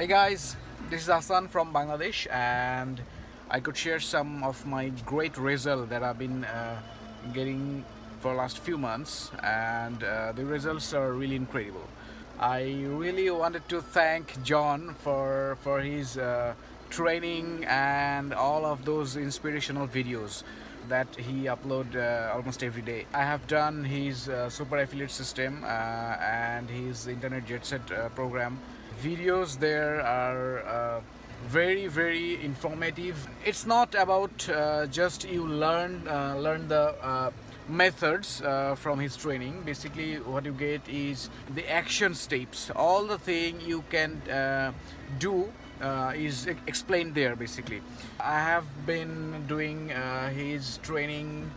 Hey guys, this is Ahsan from Bangladesh, and I could share some of my great results that I've been getting for the last few months, and the results are really incredible. I really wanted to thank John for his training and all of those inspirational videos that he uploads almost every day. I have done his Super Affiliate system and his Internet Jet Set program. Videos there are very, very informative. It's not about just you learn the methods from his training. Basically what you get is the action steps. All the thing you can do is explained there. Basically I have been doing his training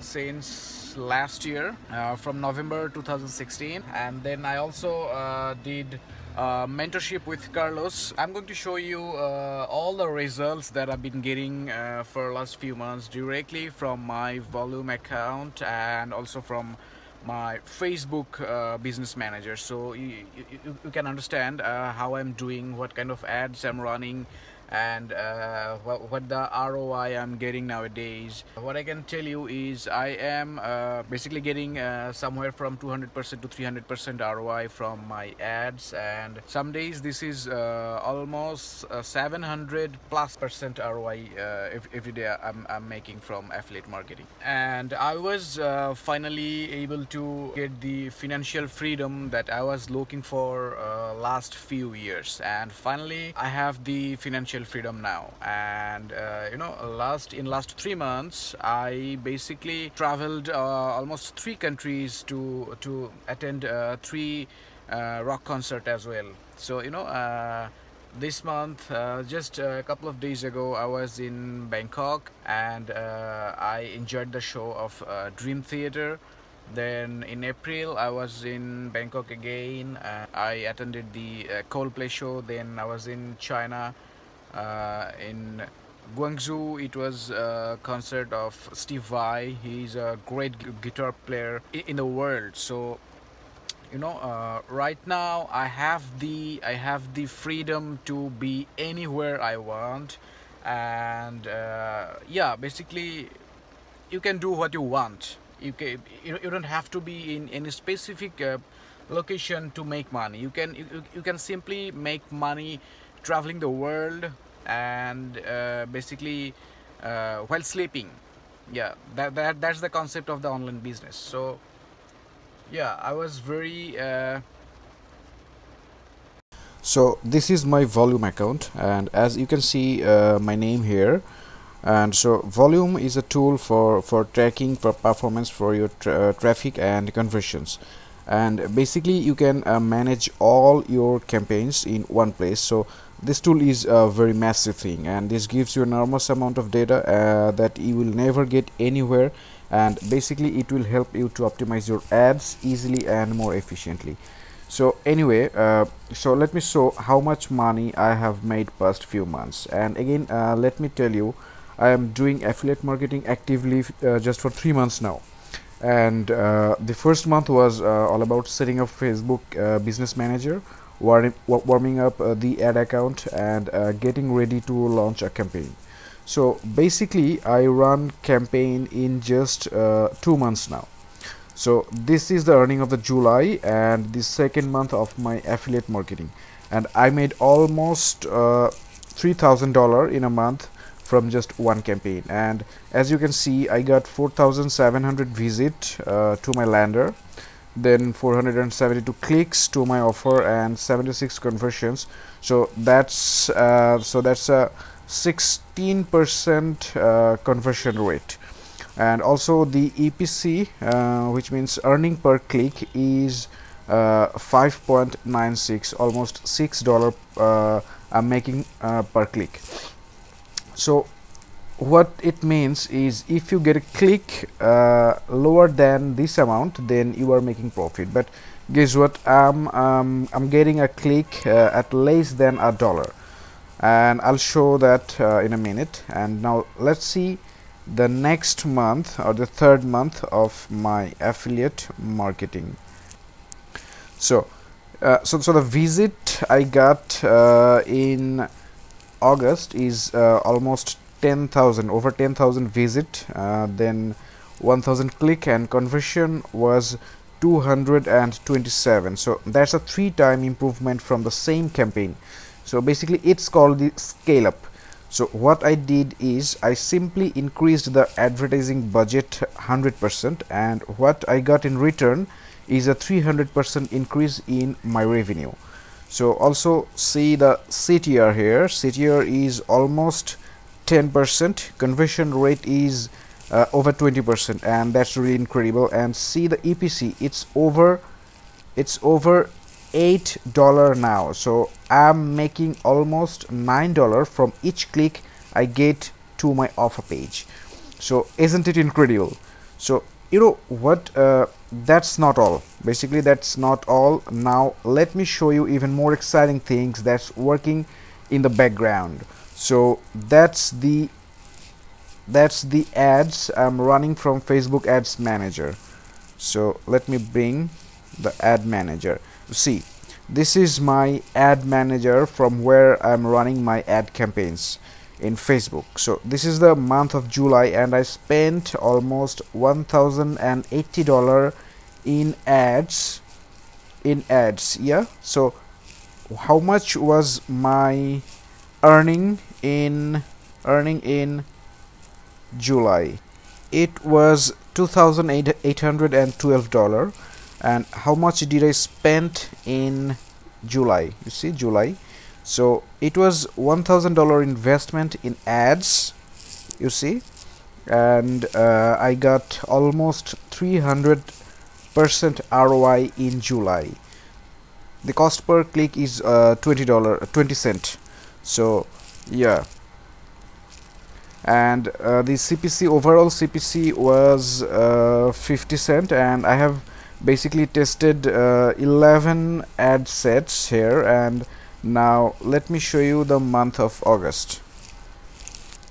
since last year, from November 2016, and then I also did mentorship with Carlos. I'm going to show you all the results that I've been getting for the last few months directly from my Volume account and also from my Facebook business manager, so you can understand how I'm doing, what kind of ads I'm running, and what the ROI I'm getting nowadays. What I can tell you is I am basically getting somewhere from 200% to 300% ROI from my ads, and some days this is almost 700+% ROI every day I'm making from affiliate marketing. And I was finally able to get the financial freedom that I was looking for last few years, and finally I have the financial freedom now. And you know, in last 3 months I basically traveled almost 3 countries to attend 3 rock concert as well. So you know, this month, just a couple of days ago, I was in Bangkok, and I enjoyed the show of Dream Theater. Then in April I was in Bangkok again. I attended the Coldplay show. Then I was in China. In Guangzhou, it was a concert of Steve Vai. He's a great guitar player in the world. So you know, right now I have the freedom to be anywhere I want, and yeah, basically you can do what you want. You don't have to be in any specific location to make money. You can simply make money traveling the world, and basically while sleeping. Yeah, that's the concept of the online business. So yeah, I was very So this is my Volume account, and as you can see my name here. And so Volume is a tool for tracking performance for your traffic and conversions, and basically you can manage all your campaigns in one place. So this tool is a very massive thing, and this gives you an enormous amount of data that you will never get anywhere, and basically it will help you to optimize your ads easily and more efficiently. So anyway, so let me show how much money I have made past few months. And again, let me tell you, I am doing affiliate marketing actively just for 3 months now. And the first month was all about setting up Facebook business manager, warming up the ad account, and getting ready to launch a campaign. So basically I run campaign in just 2 months now. So this is the earning of the July and the second month of my affiliate marketing, and I made almost $3,000 in a month from just one campaign. And as you can see, I got 4,700 visit to my lander, then 472 clicks to my offer, and 76 conversions. So that's a 16% conversion rate. And also the EPC, which means earning per click, is 5.96, almost $6 I'm making per click. So what it means is if you get a click lower than this amount, then you are making profit. But guess what, I'm getting a click at less than $1, and I'll show that in a minute. And now let's see the next month, or the third month of my affiliate marketing. So So the visit I got in August is almost 10,000, over 10,000 visit, then 1,000 click, and conversion was 227. So that's a 3-time improvement from the same campaign. So basically it's called the scale up. So what I did is I simply increased the advertising budget 100%, and what I got in return is a 300% increase in my revenue. So also see the CTR here. CTR is almost 10%, conversion rate is over 20%, and that's really incredible. And see the EPC, it's over $8 now. So I'm making almost $9 from each click I get to my offer page. So isn't it incredible? So you know what, that's not all. Basically that's not all. Now let me show you even more exciting things that's working in the background. So that's the ads I'm running from Facebook Ads Manager. So let me bring the ad manager. See, this is my ad manager from where I'm running my ad campaigns in Facebook. So this is the month of July, and I spent almost $1,080 in ads. Yeah, so how much was my earning in July? It was $2,812. And how much did I spend in July? You see, July. So it was $1,000 investment in ads, you see, and I got almost 300% ROI in July. The cost per click is $20.20. So yeah, and the CPC, overall CPC was 50 cents, and I have basically tested 11 ad sets here. And now let me show you the month of August.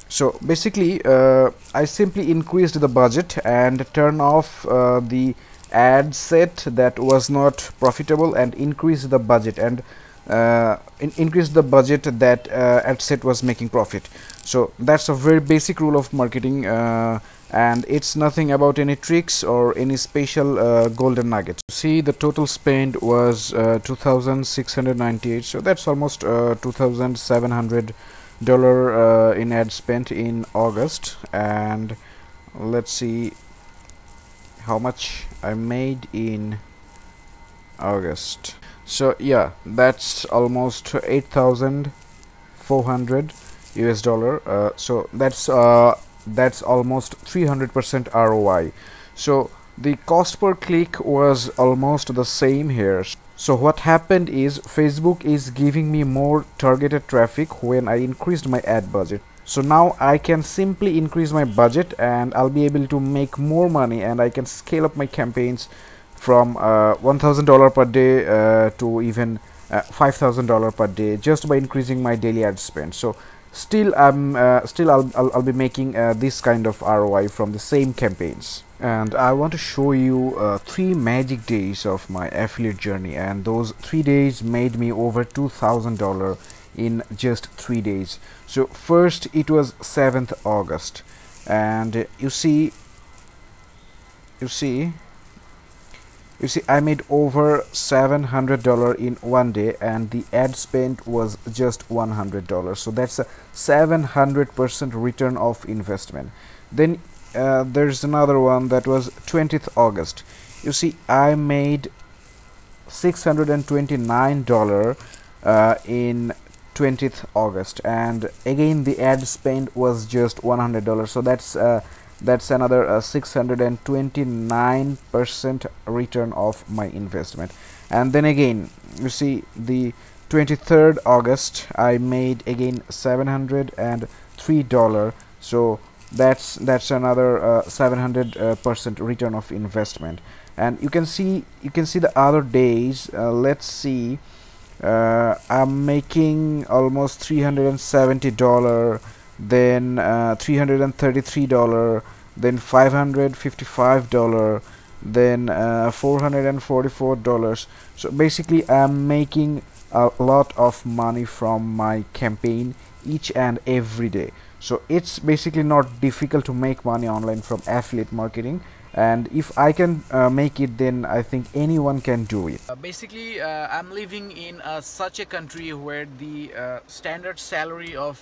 So basically I simply increased the budget and turned off the ad set that was not profitable and increased the budget, and increased the budget that ad set was making profit. So that's a very basic rule of marketing, and it's nothing about any tricks or any special golden nuggets. See, the total spend was $2,698. So that's almost $2,700 in ad spent in August. And let's see how much I made in August. So yeah, that's almost $8,400 US. So that's almost 300% ROI. So the cost per click was almost the same here. So what happened is Facebook is giving me more targeted traffic when I increased my ad budget. So now I can simply increase my budget and I'll be able to make more money, and I can scale up my campaigns from $1,000 per day to even $5,000 per day just by increasing my daily ad spend. So I'll be making this kind of ROI from the same campaigns. And I want to show you 3 magic days of my affiliate journey, and those 3 days made me over $2,000 in just 3 days. So first it was 7th August, and you see I made over $700 in one day, and the ad spend was just $100. So that's a 700% return of investment. Then there's another one that was 20th August. You see, I made $629 in 20th August, and again the ad spend was just $100. So that's another 629% return of my investment. And then again, you see, the 23rd August I made again $703. So that's another 700% return of investment. And you can see the other days. Let's see, I'm making almost $370, then $333, then $555, then $444. So basically I'm making a lot of money from my campaign each and every day. So it's basically not difficult to make money online from affiliate marketing, and if I can make it, then I think anyone can do it. Basically I'm living in such a country where the standard salary of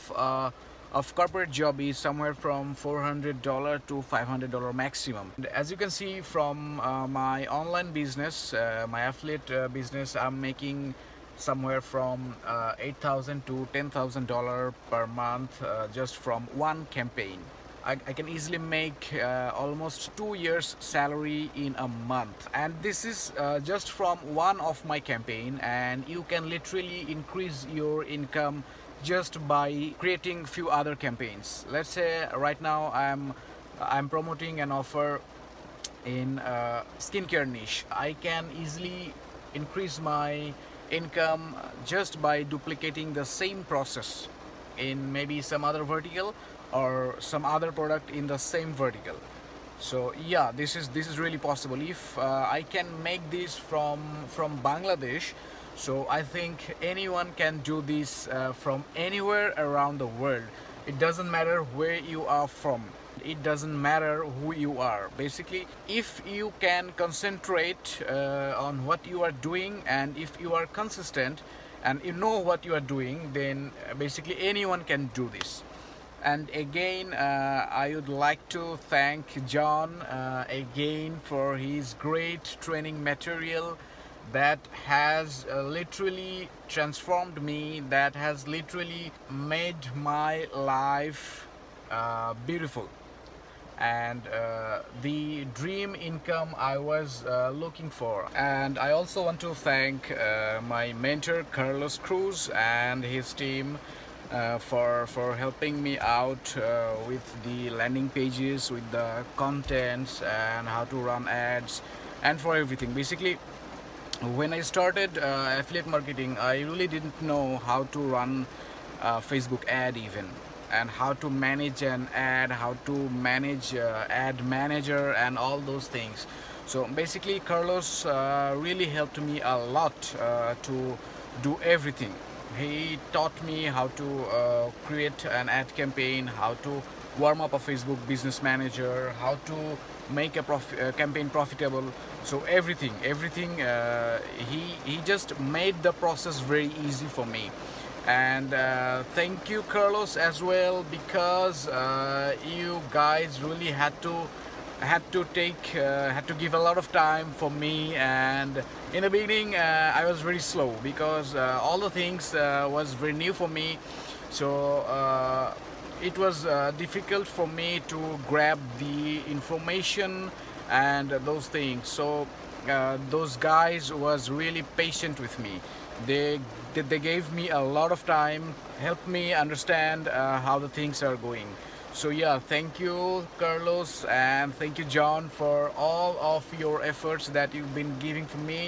corporate job is somewhere from $400 to $500 maximum. And as you can see from my online business, my affiliate business, I'm making somewhere from $8,000 to $10,000 per month just from one campaign. I can easily make almost 2 years salary in a month, and this is just from one of my campaign. And you can literally increase your income just by creating few other campaigns. Let's say right now I'm promoting an offer in skincare niche. I can easily increase my income just by duplicating the same process in maybe some other vertical or some other product in the same vertical. So yeah, this is really possible. If I can make this from Bangladesh, so I think anyone can do this from anywhere around the world. It doesn't matter where you are from. It doesn't matter who you are. Basically, if you can concentrate on what you are doing, and if you are consistent and you know what you are doing, then basically anyone can do this. And again, I would like to thank John again for his great training material that has literally transformed me, that has literally made my life beautiful. And the dream income I was looking for. And I also want to thank my mentor Carlos Cruz and his team for helping me out with the landing pages, with the contents, and how to run ads, and for everything. Basically, when I started affiliate marketing, I really didn't know how to run a Facebook ad even, and how to manage an ad, how to manage ad manager, and all those things. So basically Carlos really helped me a lot to do everything. He taught me how to create an ad campaign, how to warm up a Facebook business manager, how to make a campaign profitable. So everything he just made the process very easy for me. And thank you Carlos as well, because you guys really had to give a lot of time for me. And in the beginning I was very slow, because all the things was very new for me. So it was difficult for me to grab the information and those things. So those guys was really patient with me. They gave me a lot of time, helped me understand how the things are going. So yeah, thank you Carlos, and thank you John for all of your efforts that you've been giving for me.